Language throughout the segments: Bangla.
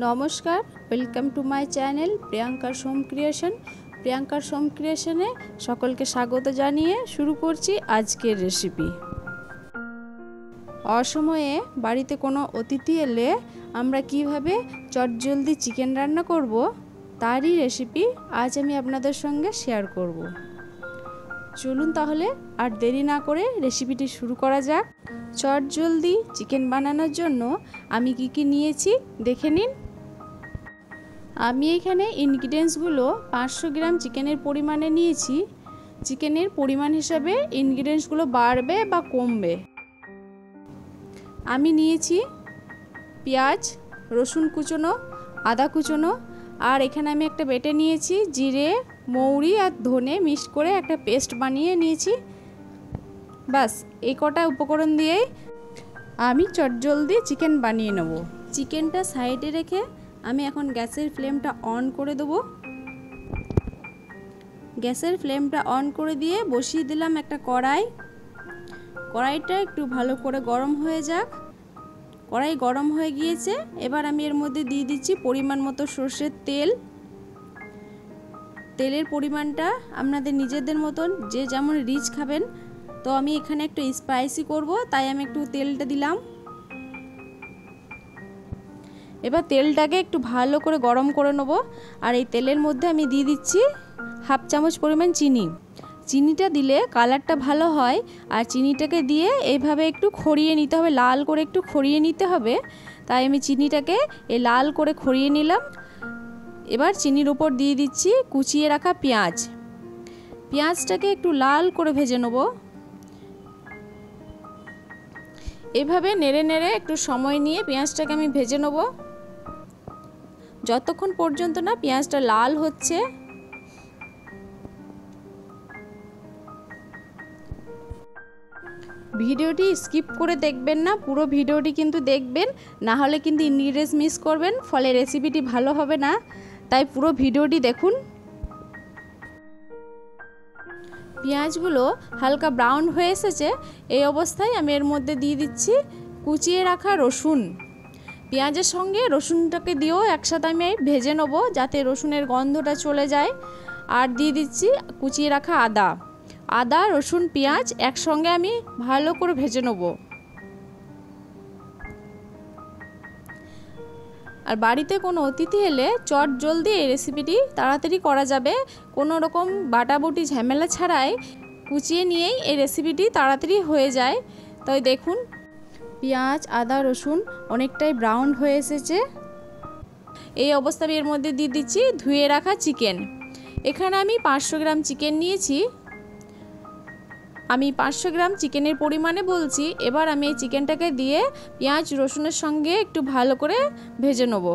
नमस्कार welcome to my channel Priyanka's home creation. Priyanka's home क्रिएशने सकल के स्वागत जानिए शुरू करछि आजकेर रेसिपि। असमये बाड़ीते कोनो अतिथि एले आमरा किभाबे चटजलदी चिकेन रान्ना करब तारई रेसिपि आज आमी आपनादेर संगे शेयर करब। चलुन ताहले आर देरी ना करे रेसिपिटी शुरू करा जाक। चटजलदी चिकेन बानानोर जोन्नो आमी कि कि निएछि देखे निन। आमी एखाने इनग्रेडिएंट्सगुलो 500 ग्राम चिकेनेर परिमाणे निएछि। चिकेनेर परिमाण हिसाबे इनग्रेडिएंट्सगुलो बाड़बे बा कमबे। आमी निएछि पेंयाज रसुन कुचोनो आदा कुचोनो और एखाने आमी एकटा बेटे निएछि जिरे मौरी और धने मिक्स करे एकटा पेस्ट बानिये निएछि। बस एई कटा उपकरण दिए आमी चटजलदी चिकेन बानिये नेब। चिकेनटा साइडे रेखे आमी एखन गैसेर फ्लेमटा अन करे देब। गैसेर फ्लेमटा अन करे दिए बसिये दिलाम एकटा कड़ाई। कड़ाईटा एकटु भालो करे गरम हये जाक। कड़ाई गरम हये गियेछे। एबार आमी एर मধ্যে दिये दिच्छि परिमाण मतो सर्षेर तेल। तेलेर परिमाणटा आपनादेर निजेदेर मतन जे जेमन रिच खाबेन। तो आमी एखाने एकटु स्पाइसि करब ताई आमी एकटु तेलटा दिलाम। एबार तेलटाके एकटु भालो करे गरम करे नेब। और एई तेलेर मধ্যে आमी दिये दिच्छि हाफ चामच परिमाण चिनि। चिनिटा दिले कालारटा भालो हय। और चिनिटाके दिए एइभाबे एकटु खड़िये निते हबे, लाल करे एकटु खड़िये निते हबे। ताई आमी चिनिटाके एइ लाल करे खड़िये निलाम। एबार चिनिर ऊपर दिए दिच्छि कुचिये रखा पेंयाज। पेंयाजटाके एकटु लाल करे भेजे नेब। एभाबे नेड़े नेड़े एकटु समय निये पेंयाजटाके आमी भेजे नेब যতক্ষণ পর্যন্ত না পেঁয়াজটা লাল হচ্ছে। ভিডিওটি স্কিপ করে দেখবেন না, পুরো ভিডিওটি কিন্তু দেখবেন, না হলে কিন্তু ইনগ্রেডিয়েন্টস মিস করবেন, ফলে রেসিপিটি ভালো হবে না। তাই পুরো ভিডিওটি দেখুন। পেঁয়াজগুলো হালকা ব্রাউন হয়ে এসেছে। এই অবস্থায় আমি এর মধ্যে দিয়ে দিচ্ছি কুচিয়ে রাখা রসুন। পেঁয়াজের সঙ্গে রসুনটাকে দিয়েও একসাথে আমি ভেজে নেব যাতে রসুনের গন্ধটা চলে যায়। আর দিয়ে দিচ্ছি কুচিয়ে রাখা আদা। আদা রসুন পেঁয়াজ একসঙ্গে আমি ভালো করে ভেজে নেব। আর বাড়িতে কোনো অতিথি এলে চটজলদি এই রেসিপিটি তাড়াতাড়ি করা যাবে। কোনো রকম বাটাবুটি ঝামেলা ছাড়াই কুচিয়ে নিয়েই এই রেসিপিটি তাড়াতাড়ি হয়ে যায়। তাই দেখুন পেঁয়াজ আদা রসুন অনেকটাই ব্রাউন হয়ে এসেছে। এই অবস্থায় এর মধ্যে দিয়ে দিচ্ছি ধুয়ে রাখা চিকেন। এখানে আমি 500 গ্রাম চিকেন নিয়েছি। আমি 500 গ্রাম চিকেনের পরিমাণে বলছি। এবার আমি এই চিকেনটাকে দিয়ে পেঁয়াজ রসুনের সঙ্গে একটু ভালো করে ভেজে নেব।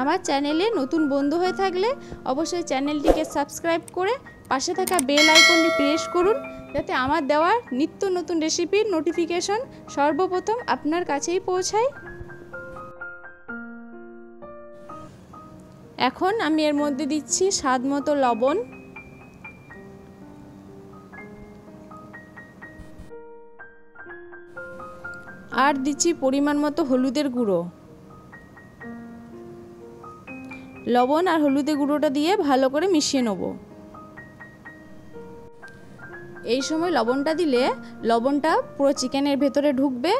আমার চ্যানেলে নতুন বন্ধু হয়ে থাকলে অবশ্যই চ্যানেলটিকে সাবস্ক্রাইব করে পাশে থাকা বেল আইকনটি প্রেস করুন যাতে আমার দেওয়া নিত্য নতুন রেসিপির নোটিফিকেশন সর্বপ্রথম আপনার কাছেই পৌঁছায়। এখন আমি এর মধ্যে দিচ্ছি স্বাদমতো লবণ। আর দিচ্ছি পরিমাণ মতো হলুদের গুঁড়ো। লবণ আর হলুদের গুঁড়োটা দিয়ে ভালো করে মিশিয়ে নেব। এই সময় লবণটা দিলে লবণটা পুরো চিকেনের ভেতরে ঢুকবে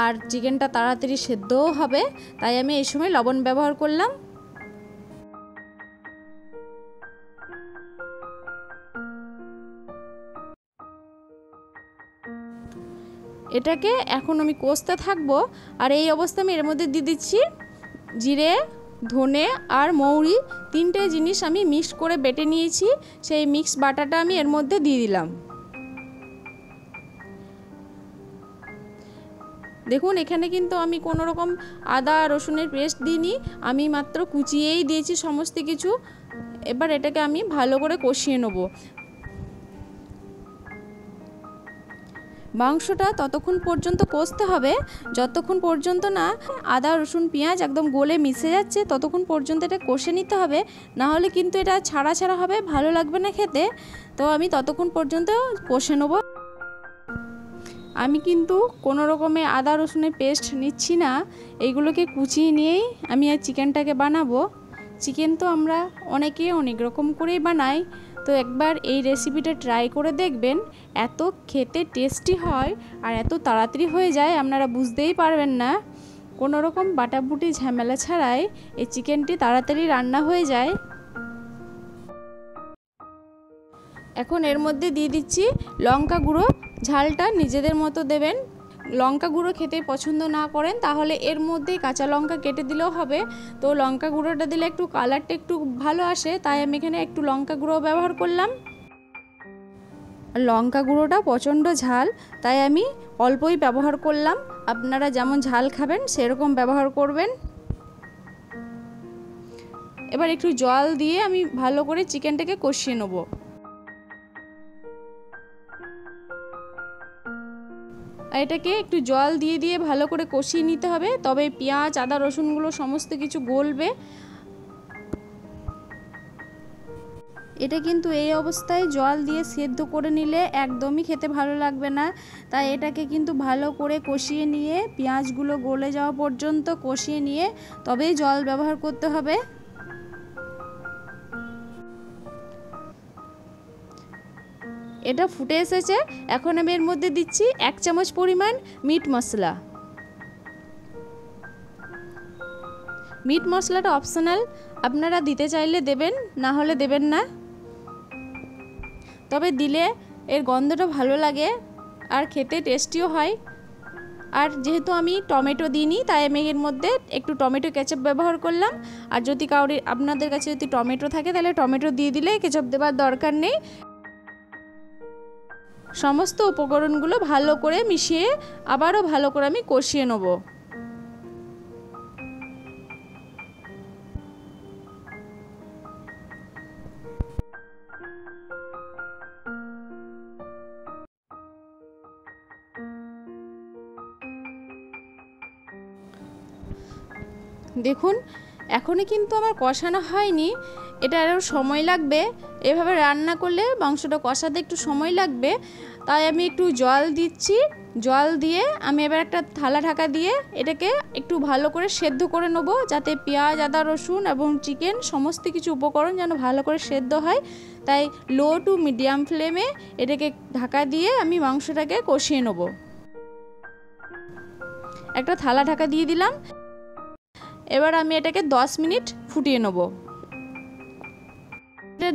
আর চিকেনটা তাড়াতাড়ি সেদ্ধও হবে। তাই আমি এই সময় লবণ ব্যবহার করলাম। এটাকে এখন আমি কষতে থাকবো। আর এই অবস্থায় আমি এর মধ্যে দিয়ে দিচ্ছি জিরে ধনে আর মৌরি। তিনটে জিনিস আমি মিক্স করে বেটে নিয়েছি, সেই মিক্স বাটাটা আমি এর মধ্যে দিয়ে দিলাম। দেখুন এখানে কিন্তু আমি কোনো রকম আদা রসুনের পেস্ট দিইনি, আমি মাত্র কুচিয়েই দিয়েছি সমস্ত কিছু। এবার এটাকে আমি ভালো করে কষিয়ে নেব। মাংসটা ততক্ষণ পর্যন্ত কষতে হবে যতক্ষণ পর্যন্ত না আদা রসুন পেঁয়াজ একদম গলে মিশে যাচ্ছে, ততক্ষণ পর্যন্ত এটা কষে নিতে হবে, না হলে কিন্তু এটা ছাড়া ছাড়া হবে, ভালো লাগবে না খেতে। তো আমি ততক্ষণ পর্যন্ত কষে নেব। আমি কিন্তু কোনো রকমে আদা রসুনের পেস্ট নিচ্ছি না, এইগুলোকে কুচিয়ে নিয়েই আমি এই চিকেনটাকে বানাবো। চিকেন তো আমরা অনেকে অনেক রকম করেই বানাই, তো একবার এই রেসিপিটা ট্রাই করে দেখবেন, এত খেতে টেস্টি হয় আর এত তাড়াতাড়ি হয়ে যায় আপনারা বুঝতেই পারবেন না। কোনো রকম বাটাবুটি ঝামেলা ছাড়াই এই চিকেনটি তাড়াতাড়ি রান্না হয়ে যায়। এখন এর মধ্যে দিয়ে দিচ্ছি লঙ্কা গুঁড়ো, ঝালটা নিজেদের মতো দেবেন। লঙ্কা গুঁড়ো খেতে পছন্দ না করেন তাহলে এর মধ্যেই কাঁচা লঙ্কা কেটে দিলেও হবে, তো লঙ্কা গুঁড়োটা দিলে একটু কালারটা একটু ভালো আসে, তাই আমি এখানে একটু লঙ্কা গুঁড়ো ব্যবহার করলাম। লঙ্কা গুঁড়োটা প্রচণ্ড ঝাল, তাই আমি অল্পই ব্যবহার করলাম, আপনারা যেমন ঝাল খাবেন সেরকম ব্যবহার করবেন। এবার একটু জল দিয়ে আমি ভালো করে চিকেনটাকে কষিয়ে নেবো। এটাকে একটু জল দিয়ে দিয়ে ভালো করে কষিয়ে নিতে হবে, তবে পেঁয়াজ আদা রসুনগুলো সমস্ত কিছু গলবে। এটা কিন্তু এই অবস্থায় জল দিয়ে সেদ্ধ করে নিলে একদমই খেতে ভালো লাগবে না, তাই এটাকে কিন্তু ভালো করে কষিয়ে নিয়ে পেঁয়াজগুলো গলে যাওয়া পর্যন্ত কষিয়ে নিয়ে তবেই জল ব্যবহার করতে হবে। এটা ফুটে এসেছে, এখন আমি এর মধ্যে দিচ্ছি 1 চামচ পরিমাণ মিট মশলা। মিট মশলাটা অপশনাল, আপনারা দিতে চাইলে দেবেন, না হলে দেবেন না, তবে দিলে এর গন্ধটা ভালো লাগে আর খেতে টেস্টিও হয়। আর যেহেতু আমি টমেটো দিইনি তাই আমি এর মধ্যে একটু টমেটো কেচাপ ব্যবহার করলাম, আর যদি কাউরি আপনাদের কাছে যদি টমেটো থাকে তাহলে টমেটো দিয়ে দিলে, কেচাপ দেওয়ার দরকার নেই। সমস্ত উপকরণগুলো ভালো করে মিশিয়ে আবারও ভালো করে আমি কষিয়ে নেব। দেখুন এখনই কিন্তু আমার কষানো হয়নি, এটা আরও সময় লাগবে, এভাবে রান্না করলে মাংসটা কষাতে একটু সময় লাগবে, তাই আমি একটু জল দিচ্ছি। জল দিয়ে আমি এবার একটা থালা ঢাকা দিয়ে এটাকে একটু ভালো করে সেদ্ধ করে নেব, যাতে পেঁয়াজ আদা রসুন এবং চিকেন সমস্ত কিছু উপকরণ যেন ভালো করে সেদ্ধ হয়, তাই লো টু মিডিয়াম ফ্লেমে এটাকে ঢাকা দিয়ে আমি মাংসটাকে কষিয়ে নেব। একটা থালা ঢাকা দিয়ে দিলাম, এবার আমি এটাকে 10 মিনিট ফুটিয়ে নেব।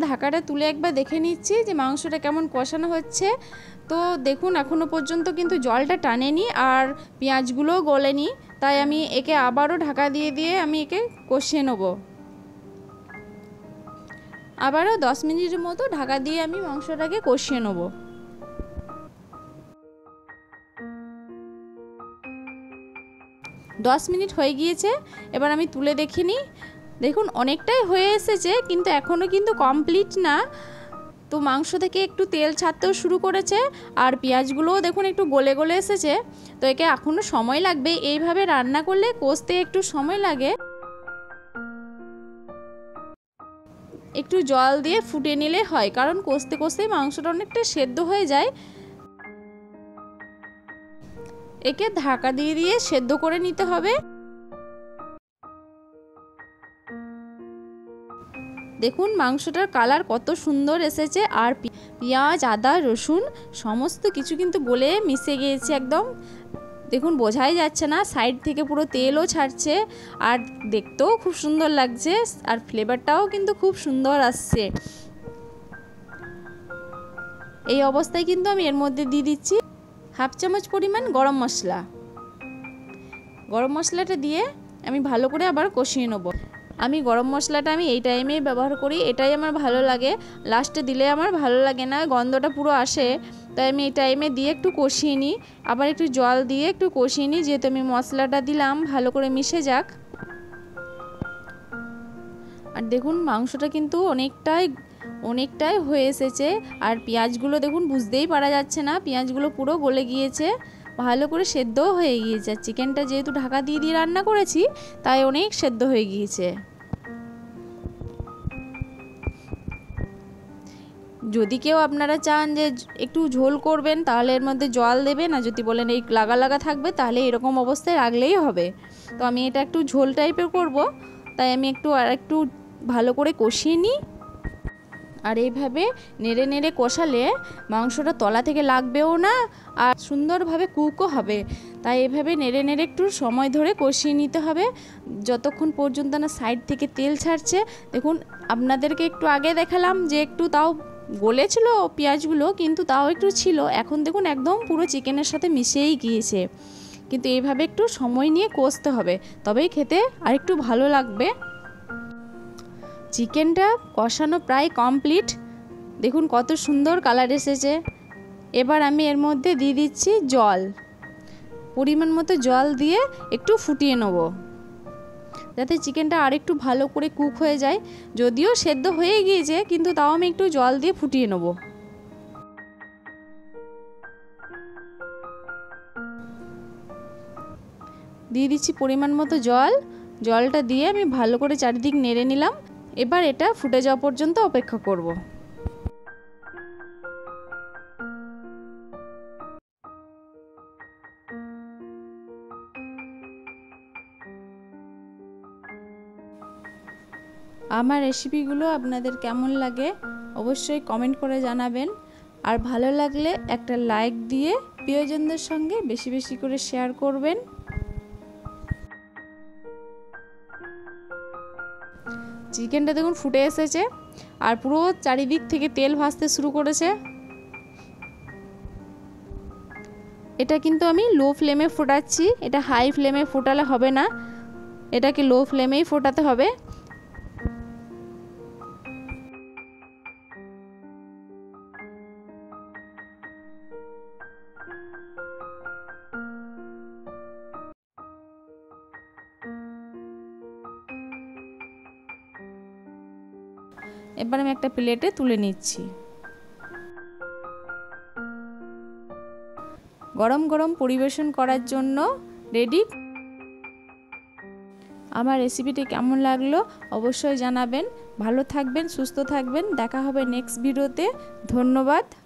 ঢাকাটা তুলে একবার দেখে নিচ্ছি যে মাংসটা কেমন কষানো হচ্ছে, তো দেখুন এখনও পর্যন্ত কিন্তু জলটা টানেনি আর পেঁয়াজগুলোও গলেনি, তাই আমি একে আবারও ঢাকা দিয়ে দিয়ে আমি একে কষিয়ে নেব। আবারও 10 মিনিটের মতো ঢাকা দিয়ে আমি মাংসটাকে কষিয়ে নেব। দশ মিনিট হয়ে গিয়েছে, এবার আমি তুলে দেখে নিই। দেখুন অনেকটাই হয়ে এসেছে কিন্তু এখনও কিন্তু কমপ্লিট না, তো মাংস থেকে একটু তেল ছাড়তেও শুরু করেছে আর পেঁয়াজগুলোও দেখুন একটু গলে গলে এসেছে, তো একে এখনও সময় লাগবে, এইভাবে রান্না করলে কষতে একটু সময় লাগে। একটু জল দিয়ে ফুটিয়ে নিলে হয়, কারণ কষতে কষতে মাংসটা অনেকটা সেদ্ধ হয়ে যায়। একে ঢাকা দিয়ে দিয়ে সেদ্ধ করে নিতে হবে। দেখুন মাংসটার কালার কত সুন্দর এসেছে আর পেঁয়াজ আদা রসুন সমস্ত কিছু কিন্তু গলে মিশে গিয়েছে একদম, দেখুন বোঝাই যাচ্ছে না, সাইড থেকে পুরো তেলও ছাড়ছে আর দেখতেও খুব সুন্দর লাগছে আর ফ্লেভারটাও কিন্তু খুব সুন্দর আসছে। এই অবস্থায় কিন্তু আমি এর মধ্যে দিয়ে দিচ্ছি 1/2 চামচ পরিমাণ গরম মশলা। গরম মশলাটা দিয়ে আমি ভালো করে আবার কষিয়ে নেব। আমি গরম মশলাটা আমি এই টাইমেই ব্যবহার করি, এটাই আমার ভালো লাগে, লাস্টে দিলে আমার ভালো লাগে না, গন্ধটা পুরো আসে, তাই আমি এই টাইমে দিয়ে একটু কষিয়ে নিই, আবার একটু জল দিয়ে একটু কষিয়ে নিই, যেহেতু আমি মশলাটা দিলাম ভালো করে মিশে যাক। আর দেখুন মাংসটা কিন্তু অনেকটাই হয়ে এসেছে আর পেঁয়াজগুলো দেখুন বুঝতেই পারা যাচ্ছে না, পেঁয়াজগুলো পুরো গলে গিয়েছে, ভালো করে সেদ্ধও হয়ে গিয়েছে। চিকেনটা যেহেতু ঢাকা দিয়ে দিয়ে রান্না করেছি তাই অনেক সেদ্ধ হয়ে গিয়েছে। যদি কেউ আপনারা চান যে একটু ঝোল করবেন তাহলে এর মধ্যে জল দেবেন, আর যদি বলেন এই লাগা লাগা থাকবে তাহলে এরকম অবস্থায় রাখলেই হবে। তো আমি এটা একটু ঝোল টাইপের করব, তাই আমি আর একটু ভালো করে কষিয়ে নিই। আর এইভাবে নেড়ে নেড়ে কষালে মাংসটা তলা থেকে লাগবেও না আর সুন্দরভাবে কুকও হবে। তাই এভাবে নেড়ে নেড়ে একটু সময় ধরে কষিয়ে নিতে হবে যতক্ষণ পর্যন্ত না সাইড থেকে তেল ছাড়ছে। দেখুন আপনাদেরকে একটু আগে দেখালাম যে একটু তাও গলেছিল পেঁয়াজগুলো, কিন্তু তাও একটু ছিল। এখন দেখুন একদম পুরো চিকেনের সাথে মিশেই গিয়েছে। কিন্তু এইভাবে একটু সময় নিয়ে কষতে হবে, তবেই খেতে আর একটু ভালো লাগবে। চিকেনটা কষানো প্রায় কমপ্লিট, দেখুন কত সুন্দর কালার এসেছে। এবার আমি এর মধ্যে দিয়ে দিচ্ছি জল, পরিমাণ মতো জল দিয়ে একটু ফুটিয়ে নেব যাতে চিকেনটা আর একটু ভালো করে কুক হয়ে যায়। যদিও সেদ্ধ হয়ে গিয়েছে কিন্তু তাও আমি একটু জল দিয়ে ফুটিয়ে নেব। দিয়ে দিচ্ছি পরিমাণ মতো জল, জলটা দিয়ে আমি ভালো করে চারিদিক নেড়ে নিলাম। এবার এটা ফুটে যাওয়া পর্যন্ত অপেক্ষা করব। আমার রেসিপিগুলো আপনাদের কেমন লাগে অবশ্যই কমেন্ট করে জানাবেন, আর ভালো লাগলে একটা লাইক দিয়ে প্রিয়জনদের সঙ্গে বেশি বেশি করে শেয়ার করবেন। চিকেনটা দেখুন ফুটে এসেছে আর পুরো চারিদিক থেকে তেল ভাসতে শুরু করেছে। এটা কিন্তু আমি লো ফ্লেমে ফোটাচ্ছি, এটা হাই ফ্লেমে ফোটালে হবে না, এটাকে লো ফ্লেমেই ফোটাতে হবে। এবার আমি একটা প্লেটে তুলে নিচ্ছি। গরম গরম পরিবেশন করার জন্য রেডি। আমার রেসিপিটি কেমন লাগলো অবশ্যই জানাবেন। ভালো থাকবেন, সুস্থ থাকবেন, দেখা হবে নেক্সট ভিডিওতে। ধন্যবাদ।